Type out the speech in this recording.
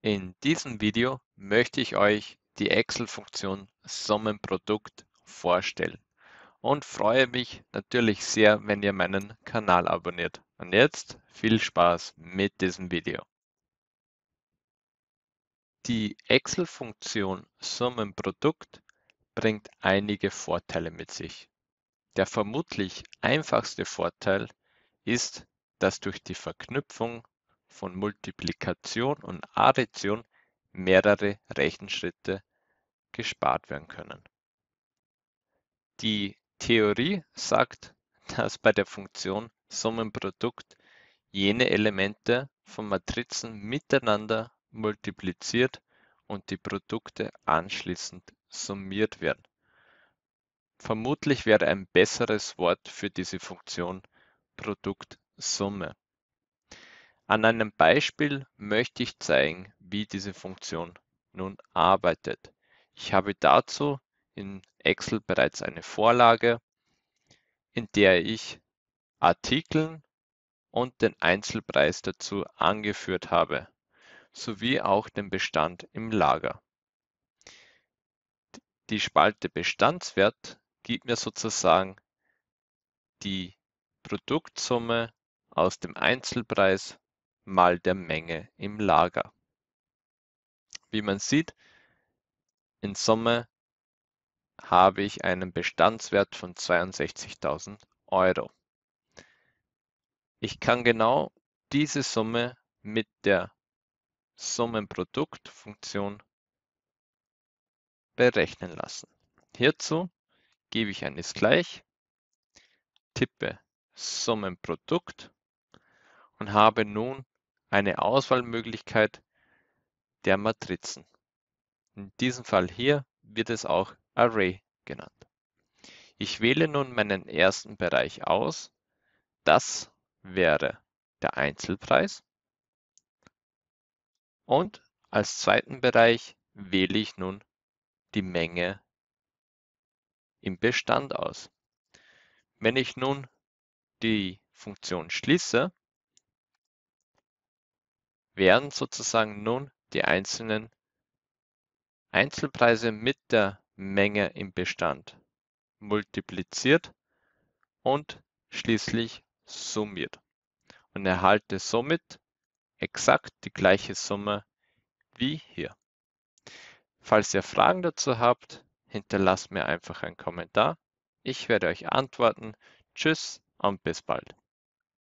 In diesem Video möchte ich euch die Excel-Funktion Summenprodukt vorstellen und freue mich natürlich sehr, wenn ihr meinen Kanal abonniert. Und jetzt viel Spaß mit diesem Video. Die Excel-Funktion Summenprodukt bringt einige Vorteile mit sich. Der vermutlich einfachste Vorteil ist, dass durch die Verknüpfung von Multiplikation und Addition mehrere Rechenschritte gespart werden können. Die Theorie sagt, dass bei der Funktion Summenprodukt jene Elemente von Matrizen miteinander multipliziert und die Produkte anschließend summiert werden. Vermutlich wäre ein besseres Wort für diese Funktion Produktsumme. An einem Beispiel möchte ich zeigen, wie diese Funktion nun arbeitet. Ich habe dazu in Excel bereits eine Vorlage, in der ich Artikeln und den Einzelpreis dazu angeführt habe, sowie auch den Bestand im Lager. Die Spalte Bestandswert gibt mir sozusagen die Produktsumme aus dem Einzelpreis mal der Menge im Lager. Wie man sieht, in Summe habe ich einen Bestandswert von 62.000 Euro. Ich kann genau diese Summe mit der Summenprodukt-Funktion berechnen lassen. Hierzu gebe ich ein Gleich, tippe Summenprodukt und habe nun eine Auswahlmöglichkeit der Matrizen. In diesem Fall hier wird es auch Array genannt. Ich wähle nun meinen ersten Bereich aus. Das wäre der Einzelpreis. Und als zweiten Bereich wähle ich nun die Menge im Bestand aus. Wenn ich nun die Funktion schließe, werden sozusagen nun die einzelnen Einzelpreise mit der Menge im Bestand multipliziert und schließlich summiert und erhalte somit exakt die gleiche Summe wie hier. Falls ihr Fragen dazu habt, hinterlasst mir einfach einen Kommentar. Ich werde euch antworten. Tschüss und bis bald.